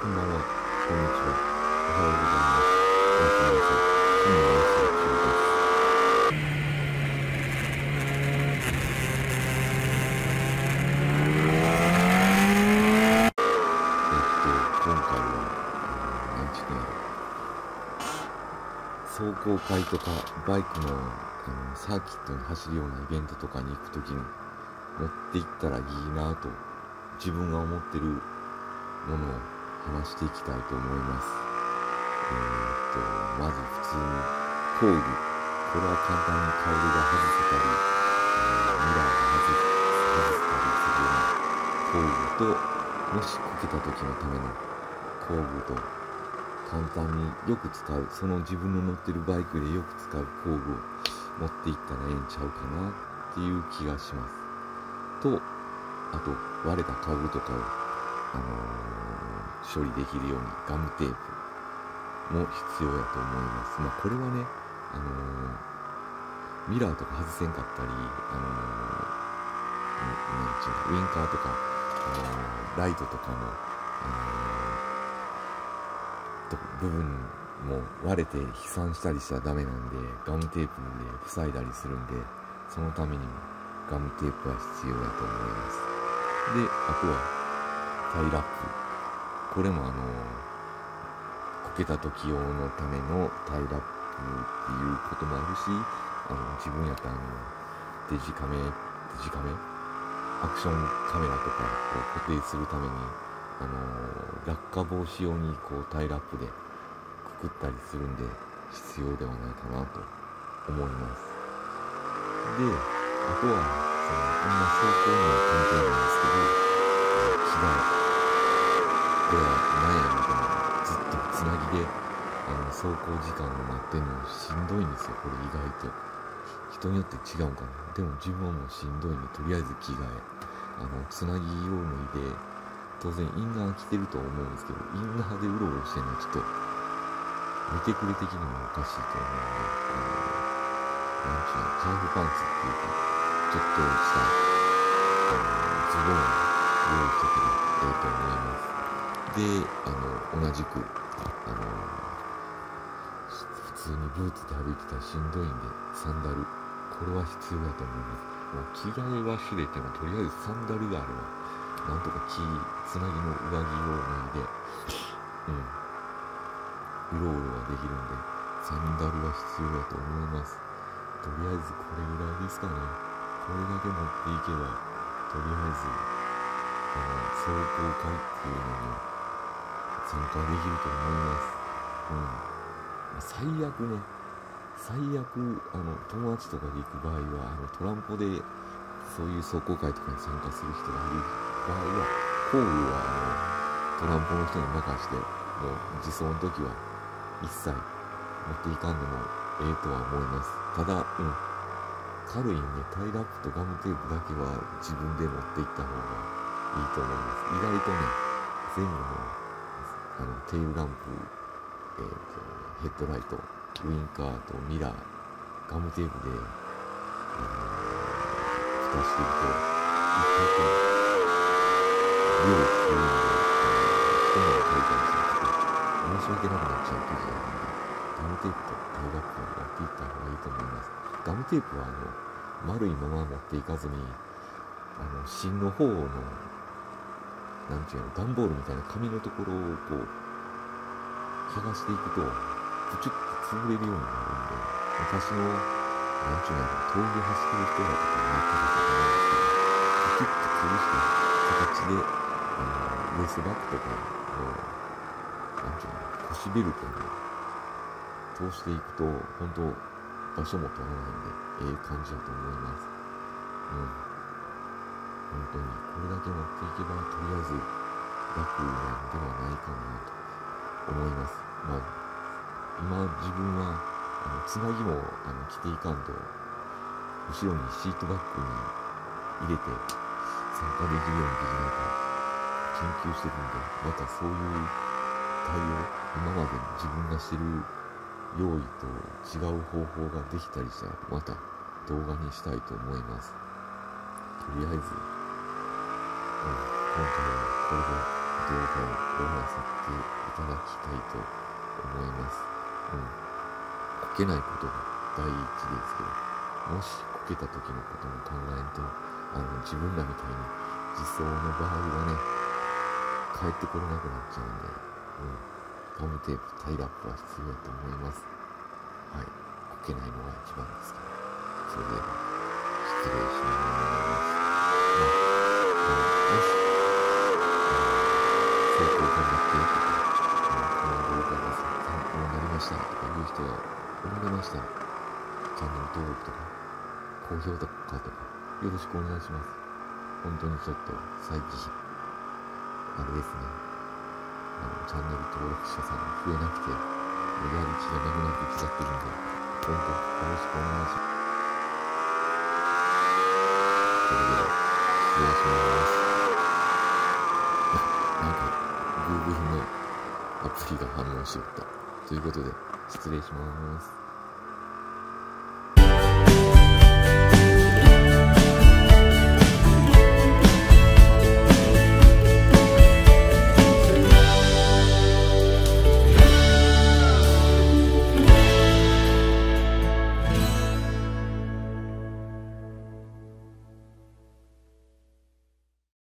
こんばんは、こんにちは、おはようございます。皆さん、今回は何ちゅうの壮行会とかバイクのサーキットに走るようなイベントとかに行くときに持っていったらいいなぁと自分が思ってるものを話していきたいと思います。まず普通に工具、これは簡単にカウルが外せたり、ミラーが外せたりするような工具と、もしこけた時のための工具と、簡単によく使う、その自分の乗ってるバイクでよく使う工具を持っていったらええんちゃうかなっていう気がします。と、あと割れた家具とかを、処理できるようにガムテープも必要やと思います。まあ、これはね、ミラーとか外せんかったり、ウインカーとか、ライトとかの、部分も割れて飛散したりしたらダメなんで、ガムテープで塞いだりするんで、そのためにもガムテープは必要だと思います。で、あとはタイラップ、これもこけた時用のためのタイラップっていうこともあるし、自分やったらデジカメアクションカメラとかを固定するために落下防止用にこうタイラップでくくったりするんで必要ではないかなと思います。で、あとは、あんま走行には関係ないんですけど、木だら、これは何やみたいな、ずっとつなぎで、走行時間を待ってるのもしんどいんですよ、これ意外と。人によって違うんかな。でも自分はもうしんどいんで、とりあえず着替え、つなぎを脱いで、当然インナー着てると思うんですけど、インナーでうろうろしてるのはちょっと、見てくれ的にもおかしいと思うんで、カーフパンツっていうか、ちょっとしたズボンを用意しておけばいいと思います。で、同じく普通にブーツで歩いてたらしんどいんでサンダル、これは必要だと思います。もう着替えは知れてもとりあえずサンダルがあればなんとかつなぎの上着を脱いで、うろうろはできるんでサンダルは必要だと思います。とりあえずこれぐらいですかね。これだけ持っていけば、とりあえず、走行会っていうのに参加できると思います。最悪ね、友達とかで行く場合は、トランポで、そういう走行会とかに参加する人がいる場合は、工具は、トランポの人に任して、もう、自走の時は、一切、持っていかんでも、ええとは思います。ただ、軽いんでタイラップとガムテープだけは自分で持っていった方がいいと思います。意外とね、前後のテールランプ、ヘッドライト、ウインカーとミラー、ガムテープで、蓋してると一回と量を切るんで人が書いたりすると申し訳なくなっちゃう時があるので、ガムテープとタイラップを持っていった方がいいと思います。ガムテープは丸いまま持っていかずに芯の方の段ボールみたいな紙のところをこう剥がしていくとプチュッと潰れるようになるんで、昔の峠を走ってる人だとかは全く分かんないんですけど、プチュッと潰した形でウエストバッグとか腰ベルトに通していくと本当場所も取らないんで、感じだと思います。本当にこれだけ持っていけばとりあえず楽なんではないかなと思います。まあ、今自分はつなぎも着ていかんと後ろにシートバッグに入れて参加できるようにできないか研究してるんで、またそういう対応、今まで自分がしてる用意と違う方法ができたりしたらまた動画にしたいと思います。とりあえず、今回はこれで動画をご覧させていただきたいと思います。こけないことが第一ですけど、もしこけた時のことも考えると、自分らみたいに自走の場合はね、帰ってこれなくなっちゃうんで、ガムテープ、タイラップは必要だと思います。はい、こけないのが一番ですから、それでは失礼します。成功頑張ってとか、この動画が参考になりましたとかいう人がおられましたら、チャンネル登録とか、高評価とか、よろしくお願いします。本当にちょっと最近、あれですね、チャンネル登録者さんが増えなくて、やる気がなくなってきちゃってるんで、本当よろしくお願いします。それでは、失礼します。Google のアプリが反応しよったということで失礼します。